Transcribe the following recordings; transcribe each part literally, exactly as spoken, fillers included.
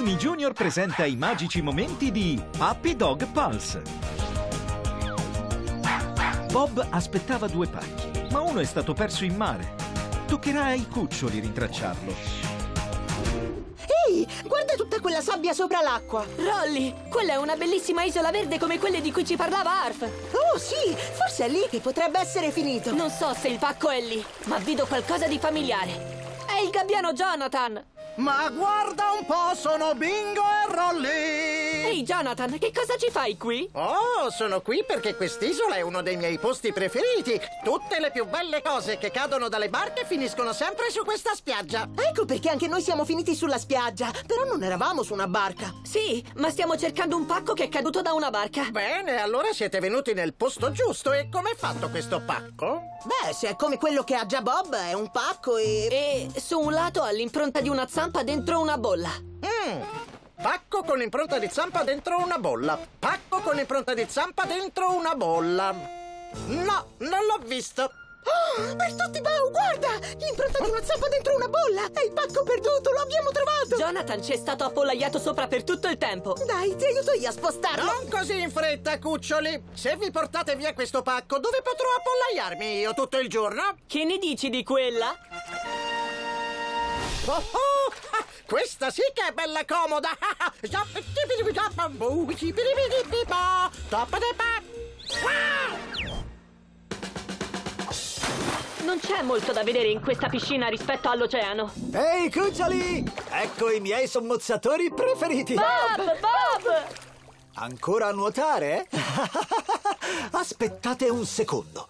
Disney Junior presenta i magici momenti di Puppy Dog Pals. Bob aspettava due pacchi, ma uno è stato perso in mare. Toccherà ai cuccioli rintracciarlo. Ehi, guarda tutta quella sabbia sopra l'acqua. Rolly, quella è una bellissima isola verde come quelle di cui ci parlava Arf. Oh sì, forse è lì che potrebbe essere finito. Non so se il pacco è lì, ma vedo qualcosa di familiare. È il gabbiano Jonathan. Ma guarda un po', sono Bingo e Rolly! Ehi, Jonathan, che cosa ci fai qui? Oh, sono qui perché quest'isola è uno dei miei posti preferiti. Tutte le più belle cose che cadono dalle barche finiscono sempre su questa spiaggia. Ecco perché anche noi siamo finiti sulla spiaggia, però non eravamo su una barca. Sì, ma stiamo cercando un pacco che è caduto da una barca. Bene, allora siete venuti nel posto giusto. E com'è fatto questo pacco? Beh, se è come quello che ha già Bob, è un pacco e... E su un lato ha l'impronta di una zampa dentro una bolla. Mm. Pacco con impronta di zampa dentro una bolla. Pacco con impronta di zampa dentro una bolla. No, non l'ho visto. Oh, Bertotti Bau, guarda! L'impronta di una zampa dentro una bolla! È il pacco perduto, lo abbiamo trovato! Jonathan ci è stato appollaiato sopra per tutto il tempo. Dai, ti aiuto io a spostarlo. Non così in fretta, cuccioli. Se vi portate via questo pacco, dove potrò appollaiarmi io tutto il giorno? Che ne dici di quella? Oh, oh, ah, questa sì che è bella comoda! Non c'è molto da vedere in questa piscina rispetto all'oceano. Ehi, cuccioli! Ecco i miei sommozzatori preferiti! Bob! Bob! Ancora a nuotare? Aspettate un secondo.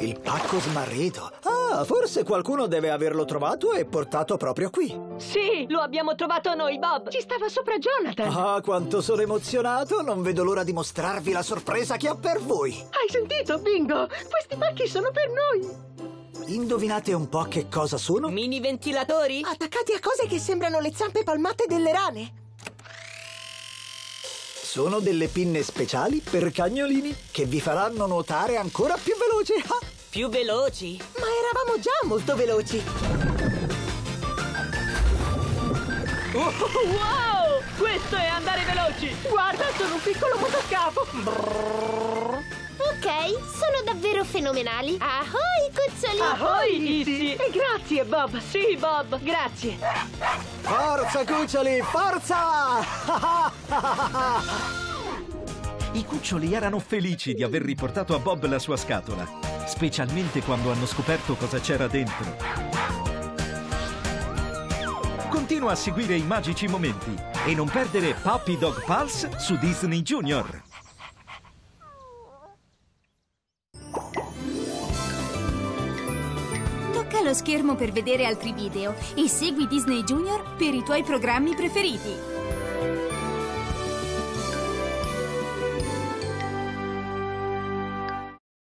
Il pacco smarrito. Ah, forse qualcuno deve averlo trovato e portato proprio qui. Sì, lo abbiamo trovato noi, Bob. Ci stava sopra Jonathan. Ah, quanto sono emozionato. Non vedo l'ora di mostrarvi la sorpresa che ho per voi. Hai sentito, Bingo? Questi pacchi sono per noi. Indovinate un po' che cosa sono? Mini ventilatori? Attaccati a cose che sembrano le zampe palmate delle rane. Sono delle pinne speciali per cagnolini che vi faranno nuotare ancora più veloci. Ah! Più veloci? Ma eravamo già molto veloci. Oh, wow! Questo è andare veloci! Guarda, sono un piccolo motoscafo. Ok, sono davvero fenomenali. Ahoy, cuccioli! Ahoy, Issy! E grazie, Bob! Sì, Bob, grazie! Forza, cuccioli, forza! I cuccioli erano felici di aver riportato a Bob la sua scatola, specialmente quando hanno scoperto cosa c'era dentro. Continua a seguire i magici momenti e non perdere Puppy Dog Pals su Disney Junior. Tocca lo schermo per vedere altri video e segui Disney Junior per i tuoi programmi preferiti.